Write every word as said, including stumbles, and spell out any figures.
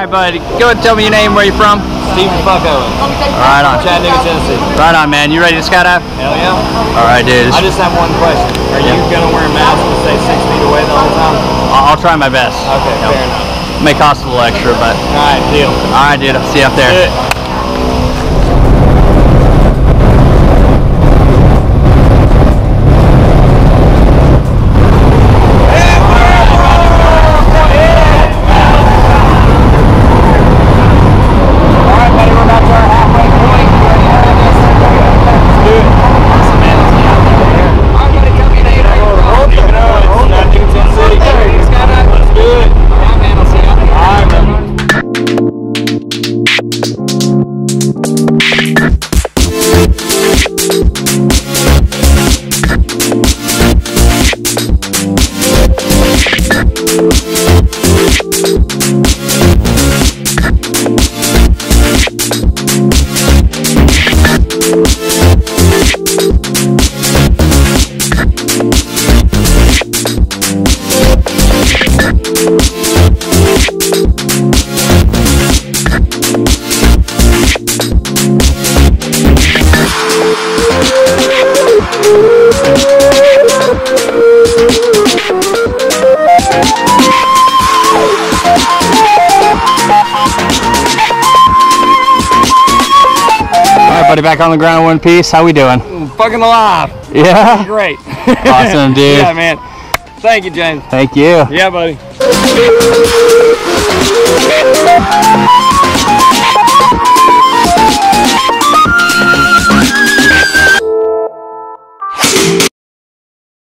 Alright, buddy. Go and tell me your name, where you're from. Stephen Fuck Owen. Right on. Chattanooga, Tennessee. Right on, man. You ready to skydive? Hell yeah. Alright, dude. I just have one question. Are yeah. you going to wear a mask and stay six feet away the whole time? I'll, I'll try my best. Okay, yep. Fair enough. May cost a little extra, but... Alright, deal. Alright, dude. I'll see you up there. Do it. Buddy, back on the ground in one piece. How we doing? Fucking alive. Yeah. Great. Awesome, dude. Yeah, man. Thank you, James. Thank you. Yeah, buddy.